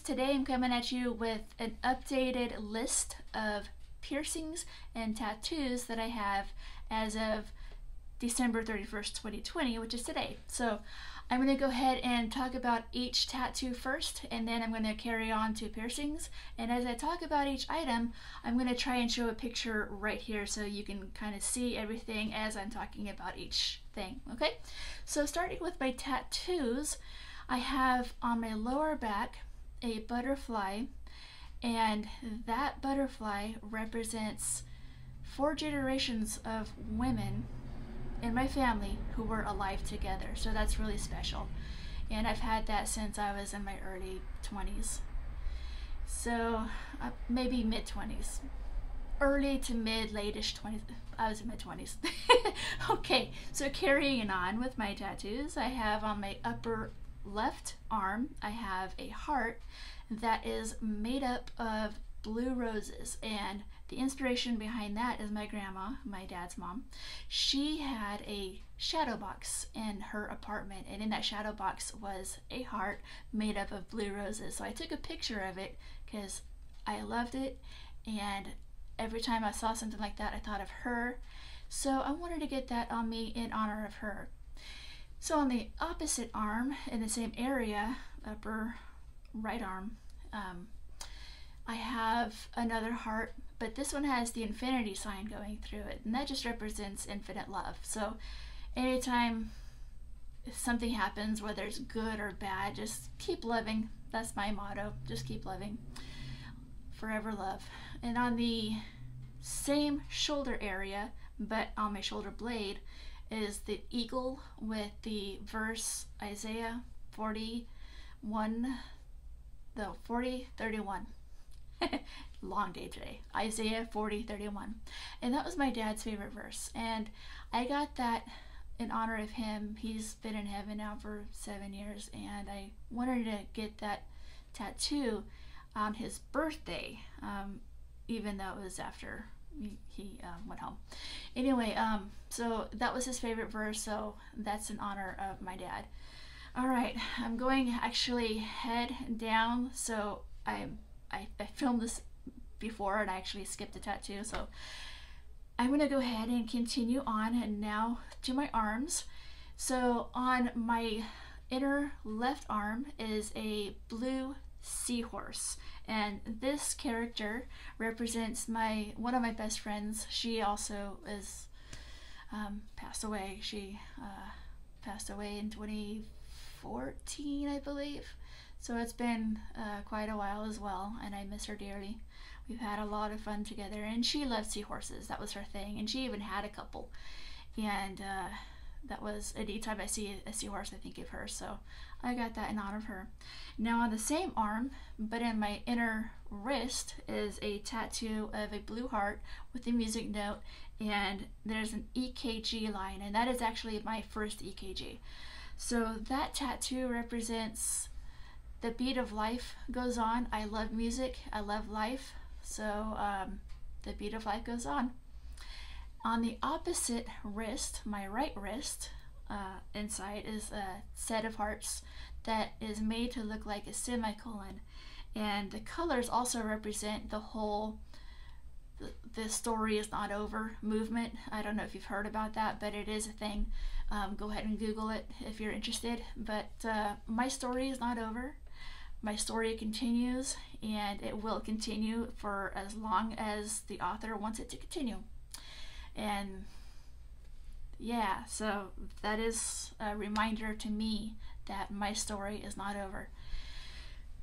guys, today I'm coming at you with an updated list of piercings and tattoos that I have as of December 31st, 2020, which is today. So I'm going to go ahead and talk about each tattoo first, and then I'm going to carry on to piercings. And as I talk about each item, I'm going to try and show a picture right here so you can kind of see everything as I'm talking about each thing, okay? So starting with my tattoos, I have on my lower back a butterfly, and that butterfly represents 4 generations of women in my family who were alive together. So that's really special. And I've had that since I was in my early 20s. So maybe mid 20s, early to mid, late-ish 20s. I was in my 20s. Okay, so carrying on with my tattoos, I have on my upper left arm, I have a heart that is made up of blue roses, and the inspiration behind that is my grandma, my dad's mom. She had a shadow box in her apartment, and in that shadow box was a heart made up of blue roses. So I took a picture of it because I loved it, and every time I saw something like that I thought of her, so I wanted to get that on me in honor of her. So on the opposite arm, in the same area, upper right arm, I have another heart, but this one has the infinity sign going through it, and that just represents infinite love. So anytime something happens, whether it's good or bad, just keep loving. That's my motto, just keep loving, forever love. And on the same shoulder area, but on my shoulder blade, is the eagle with the verse Isaiah 40:31. Long day today. Isaiah 40:31, and that was my dad's favorite verse, and I got that in honor of him. He's been in heaven now for 7 years, and I wanted to get that tattoo on his birthday, even though it was after he went home. Anyway, so that was his favorite verse, so that's in honor of my dad. All right, I'm going actually head down, so I filmed this before and I actually skipped a tattoo, so I'm gonna go ahead and continue on and now to my arms. So on my inner left arm is a blue seahorse, and this character represents one of my best friends. She also is passed away. She passed away in 2014, I believe, so it's been quite a while as well, and I miss her dearly. We've had a lot of fun together, and she loved seahorses. That was her thing, and she even had a couple, and that was, anytime I see a seahorse I think of her, so I got that in honor of her. Now on the same arm, but in my inner wrist, is a tattoo of a blue heart with a music note, and there's an EKG line, and that is actually my first EKG. So that tattoo represents the beat of life goes on. I love music, I love life, so the beat of life goes on. On the opposite wrist, my right wrist, inside is a set of hearts that is made to look like a semicolon, and the colors also represent the whole "the story is not over" movement. I don't know if you've heard about that, but it is a thing. Go ahead and Google it if you're interested, but my story is not over. My story continues, and it will continue for as long as the author wants it to continue. And yeah, so that is a reminder to me that my story is not over.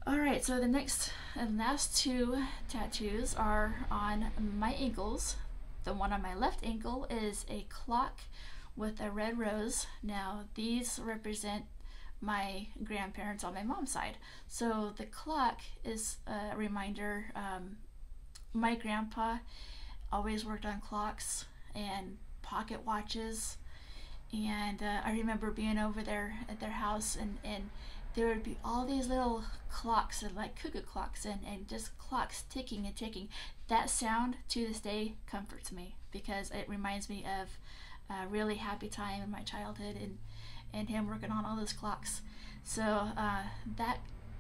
All right, so the next and last two tattoos are on my ankles. The one on my left ankle is a clock with a red rose. Now these represent my grandparents on my mom's side. So the clock is a reminder. My grandpa always worked on clocks and pocket watches, and I remember being over there at their house, and there would be all these little clocks, and like cuckoo clocks, and just clocks ticking and ticking. That sound to this day comforts me because it reminds me of a really happy time in my childhood, and him working on all those clocks. So that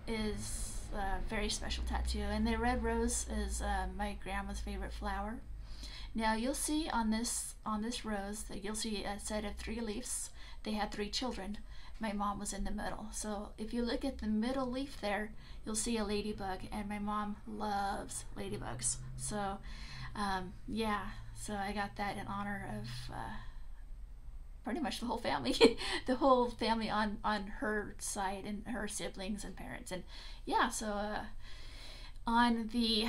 is a very special tattoo, and the red rose is my grandma's favorite flower. Now you'll see on this rose that you'll see a set of 3 leaves. They had 3 children. My mom was in the middle. So if you look at the middle leaf there, you'll see a ladybug, and my mom loves ladybugs. So yeah, so I got that in honor of pretty much the whole family, the whole family on her side and her siblings and parents. And yeah, so on the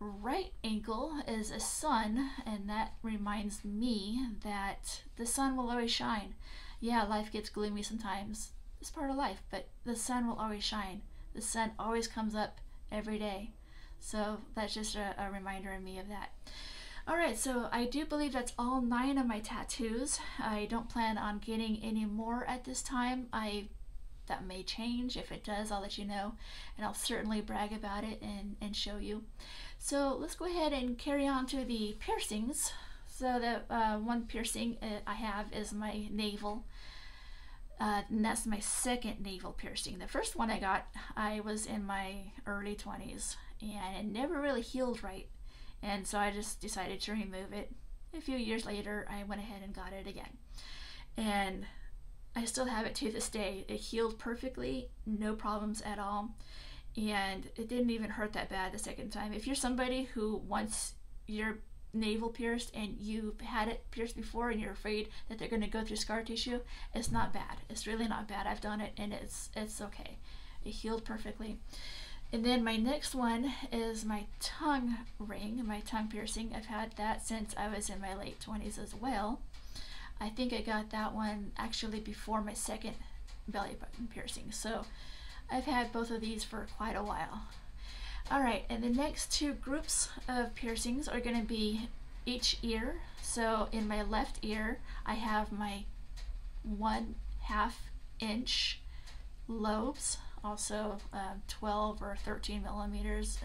right ankle is a sun, and that reminds me that the sun will always shine. Yeah, life gets gloomy sometimes. It's part of life, but the sun will always shine. The sun always comes up every day. So that's just a reminder of me of that. Alright, so I do believe that's all 9 of my tattoos. I don't plan on getting any more at this time. That may change. If it does, I'll let you know, and I'll certainly brag about it and show you. So let's go ahead and carry on to the piercings. So the one piercing I have is my navel, and that's my second navel piercing. The first one I got, I was in my early 20s, and it never really healed right, and so I just decided to remove it. A few years later, I went ahead and got it again, and I still have it to this day. It healed perfectly, no problems at all, and it didn't even hurt that bad the second time. If you're somebody who wants your navel pierced and you've had it pierced before and you're afraid that they're going to go through scar tissue, it's not bad. It's really not bad. I've done it, and it's okay. It healed perfectly. And then my next one is my tongue ring, my tongue piercing. I've had that since I was in my late 20s as well. I think I got that one actually before my second belly button piercing. So I've had both of these for quite a while. All right, and the next 2 groups of piercings are going to be each ear. So in my left ear, I have my 1/2 inch lobes, also 12 or 13 millimeters,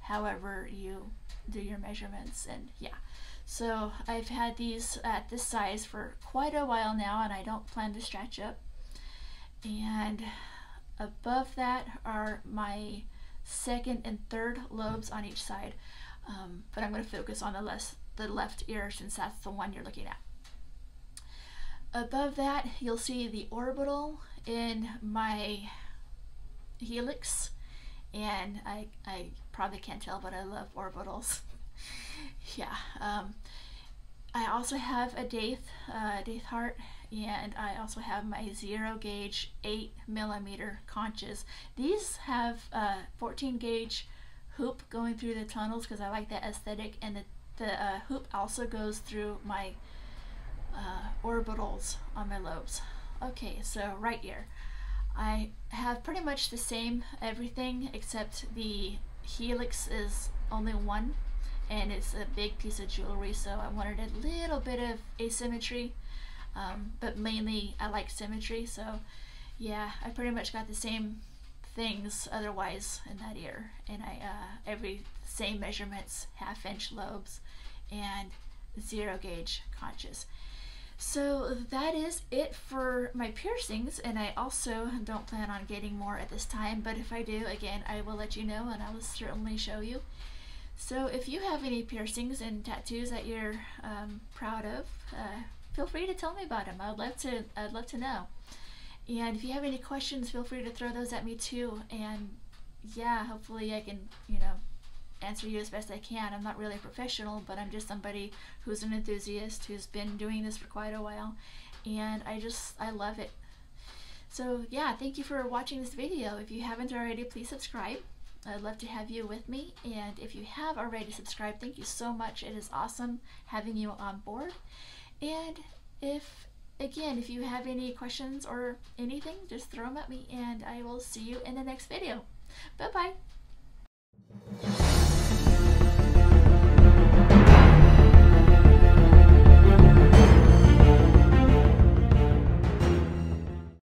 however you do your measurements. And yeah. So I've had these at this size for quite a while now, and I don't plan to stretch up. And above that are my second and third lobes on each side. But I'm going to focus on the left ear, since that's the one you're looking at. Above that, you'll see the orbital in my helix. And I probably can't tell, but I love orbitals. Yeah, I also have a Daith heart, and I also have my 0 gauge 8 millimeter conches. These have 14 gauge hoop going through the tunnels because I like that aesthetic, and the hoop also goes through my orbitals on my lobes. Okay, so right ear, I have pretty much the same everything except the helix is only one. And it's a big piece of jewelry, so I wanted a little bit of asymmetry, but mainly I like symmetry. So yeah, I pretty much got the same things otherwise in that ear, and I same measurements, 1/2 inch lobes and 0 gauge conches. So that is it for my piercings, and I also don't plan on getting more at this time, but if I do, again, I will let you know, and I will certainly show you. So if you have any piercings and tattoos that you're proud of, feel free to tell me about them. I'd love to know. And if you have any questions, feel free to throw those at me too. And yeah, hopefully I can, you know, answer you as best I can. I'm not really a professional, but I'm just somebody who's an enthusiast who's been doing this for quite a while, and I love it. So yeah, thank you for watching this video. If you haven't already, please subscribe. I'd love to have you with me, and if you have already subscribed, thank you so much. It is awesome having you on board. And if you have any questions or anything, just throw them at me, and I will see you in the next video. Bye-bye.